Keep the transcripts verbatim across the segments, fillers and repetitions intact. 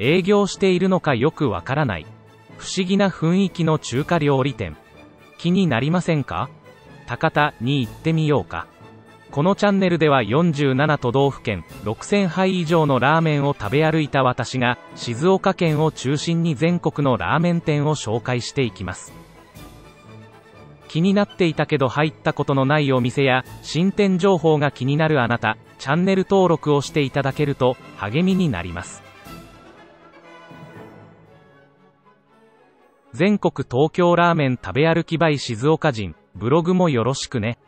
営業しているのかよくわからない。不思議な雰囲気の中華料理店。気になりませんか？高田に行ってみようか。このチャンネルではよんじゅうななとどうふけん、ろくせんはい以上のラーメンを食べ歩いた私が、静岡県を中心に全国のラーメン店を紹介していきます。気になっていたけど入ったことのないお店や、新店情報が気になるあなた、チャンネル登録をしていただけると、励みになります。全国東京ラーメン食べ歩き by 静岡人、ブログもよろしくね。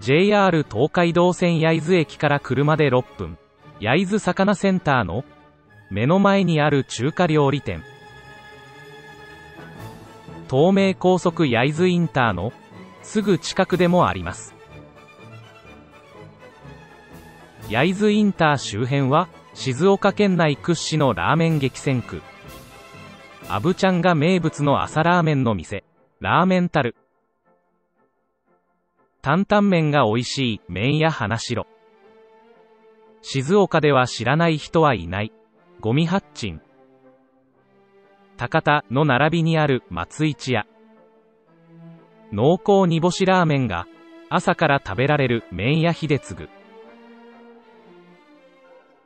ジェイアール 東海道線焼津駅から車でろっぷん、焼津魚センターの目の前にある中華料理店。東名高速焼津インターのすぐ近くでもあります。焼津インター周辺は静岡県内屈指のラーメン激戦区。あぶちゃんが名物の朝ラーメンの店、ラーメンタル。担々麺が美味しい麺屋花城。静岡では知らない人はいないゴミ八珍。高田の並びにある松一屋。濃厚煮干しラーメンが朝から食べられる麺屋秀次。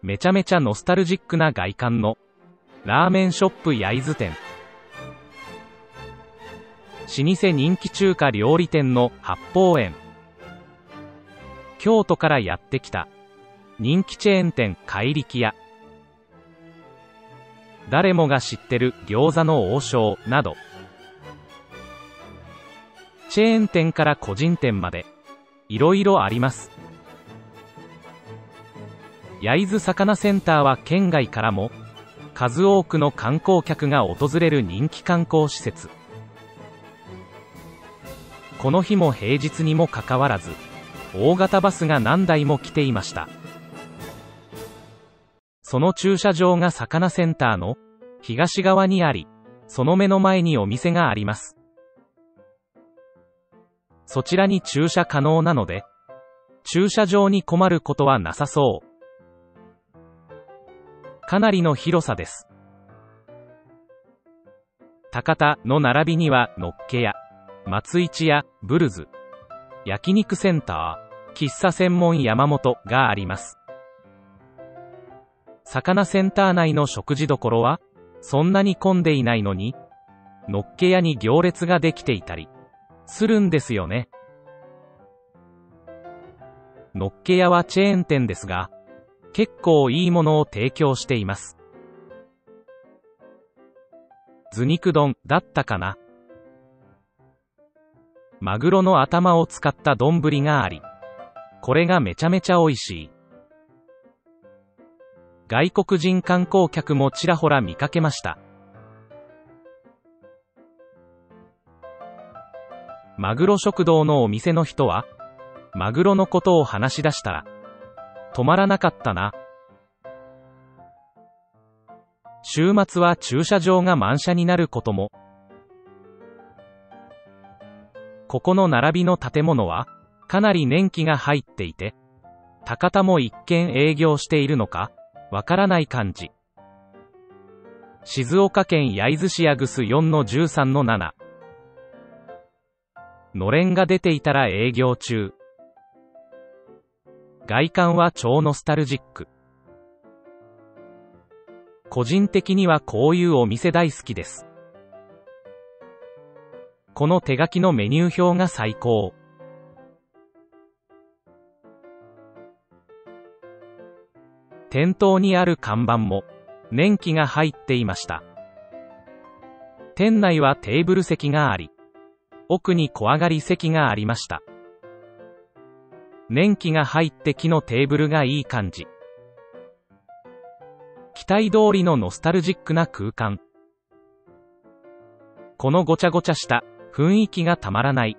めちゃめちゃノスタルジックな外観のラーメンショップ焼津店。老舗人気中華料理店の八芳園。京都からやってきた人気チェーン店怪力屋。誰もが知ってる餃子の王将など、チェーン店から個人店までいろいろあります。焼津魚センターは県外からも数多くの観光客が訪れる人気観光施設。この日も平日にもかかわらず大型バスが何台も来ていました。その駐車場が魚センターの東側にあり、その目の前にお店があります。そちらに駐車可能なので駐車場に困ることはなさそう。かなりの広さです。高田の並びにはのっけ屋、松一屋、ブルズ、焼肉センター、喫茶専門山本があります。魚センター内の食事処は、そんなに混んでいないのに、のっけ屋に行列ができていたり、するんですよね。のっけ屋はチェーン店ですが、結構いいものを提供しています。図肉丼だったかな。マグロの頭を使った丼があり、これがめちゃめちゃ美味しい。外国人観光客もちらほら見かけました。マグロ食堂のお店の人は、マグロのことを話し出したら、止まらなかったな。週末は駐車場が満車になることも。ここの並びの建物はかなり年季が入っていて、高田も一軒営業しているのかわからない感じ。静岡県焼津市ヤグス よんのじゅうさんのなな。のれんが出ていたら営業中。外観は超ノスタルジック。個人的にはこういうお店大好きです。この手書きのメニュー表が最高。店頭にある看板も年季が入っていました。店内はテーブル席があり、奥に小上がり席がありました。年季が入って木のテーブルがいい感じ。期待通りのノスタルジックな空間。このごちゃごちゃした雰囲気がたまらない。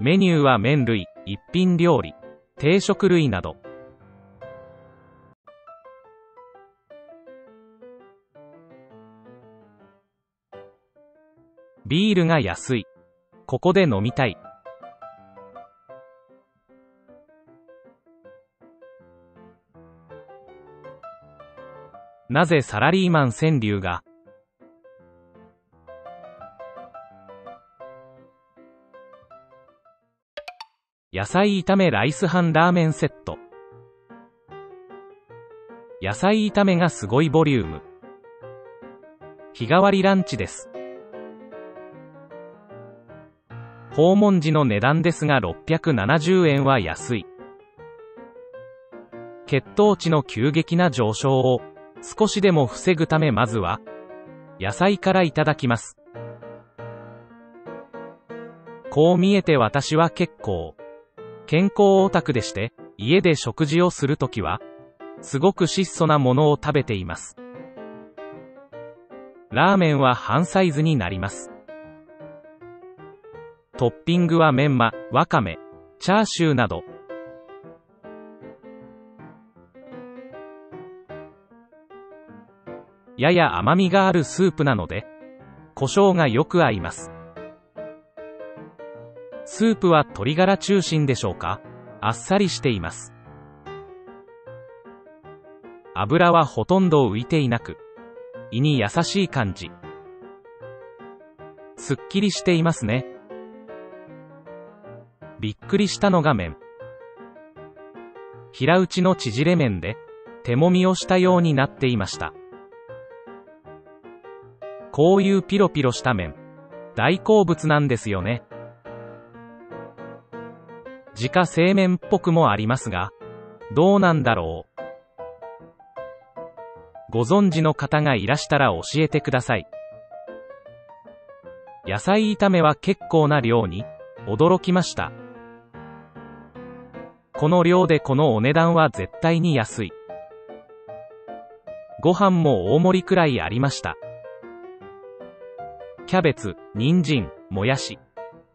メニューは麺類、一品料理、定食類など。ビールが安い。ここで飲みたい。なぜサラリーマン川柳が野菜炒めライス飯ラーメンセット。野菜炒めがすごいボリューム。日替わりランチです。訪問時の値段ですがろっぴゃくななじゅうえんは安い。血糖値の急激な上昇を少しでも防ぐためまずは野菜からいただきます。こう見えて私は結構健康オタクでして、家で食事をするときは、すごく質素なものを食べています。ラーメンは半サイズになります。トッピングはメンマ、わかめ、チャーシューなど。やや甘みがあるスープなので、胡椒がよく合います。スープは鶏ガラ中心でしょうか。あっさりしています。油はほとんど浮いていなく、胃に優しい感じ。すっきりしていますね。びっくりしたのが麺。平打ちの縮れ麺で、手もみをしたようになっていました。こういうピロピロした麺、大好物なんですよね。自家製麺っぽくもありますが、どうなんだろう。ご存知の方がいらしたら教えてください。野菜炒めは結構な量に、驚きました。この量でこのお値段は絶対に安い。ご飯も大盛りくらいありました。キャベツ、人参、もやし、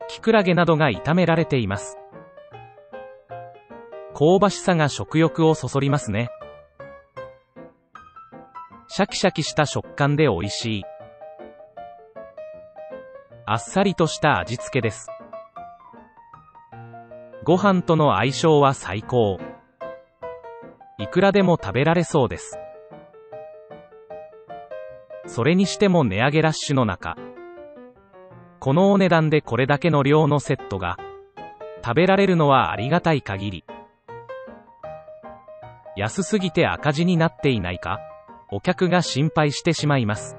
きくらげなどが炒められています。香ばしさが食欲をそそりますね。シャキシャキした食感で美味しい。あっさりとした味付けです。ご飯との相性は最高。いくらでも食べられそうです。それにしても値上げラッシュの中、このお値段でこれだけの量のセットが食べられるのはありがたい限り。安すぎて赤字になっていないか、お客が心配してしまいます。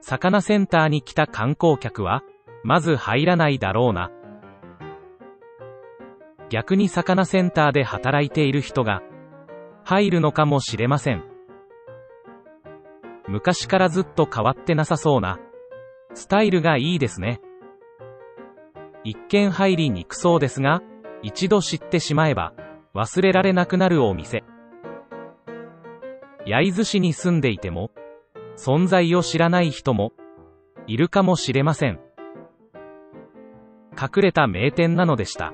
魚センターに来た観光客は、まず入らないだろうな。逆に魚センターで働いている人が、入るのかもしれません。昔からずっと変わってなさそうな、スタイルがいいですね。一見入りにくそうですが、一度知ってしまえば、忘れられなくなるお店。焼津市に住んでいても、存在を知らない人も、いるかもしれません。隠れた名店なのでした。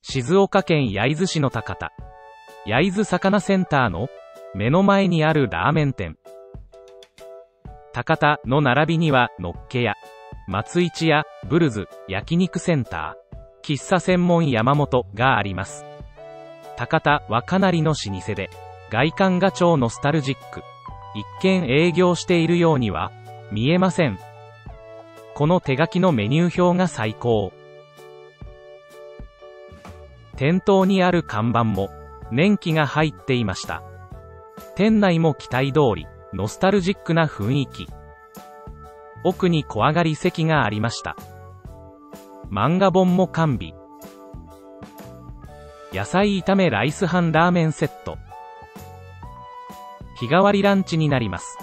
静岡県焼津市の高田、焼津魚センターの目の前にあるラーメン店。高田の並びには、のっけや、松一屋、ブルズ、焼肉センター、喫茶専門山本があります。高田はかなりの老舗で、外観が超ノスタルジック。一見営業しているようには、見えません。この手書きのメニュー表が最高。店頭にある看板も、年季が入っていました。店内も期待通り、ノスタルジックな雰囲気。奥に小上がり席がありました。漫画本も完備。野菜炒めライス飯ラーメンセット。日替わりランチになります。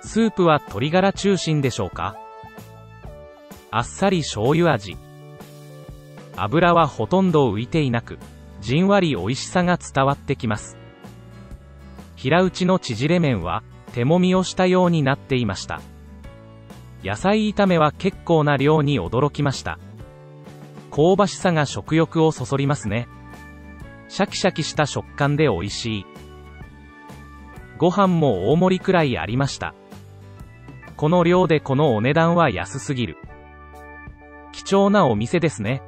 スープは鶏ガラ中心でしょうか。あっさり醤油味。油はほとんど浮いていなく、じんわり美味しさが伝わってきます。平打ちの縮れ麺は、手もみをしたようになっていました。野菜炒めは結構な量に驚きました。香ばしさが食欲をそそりますね。シャキシャキした食感で美味しい。ご飯も大盛りくらいありました。この量でこのお値段は安すぎる。貴重なお店ですね。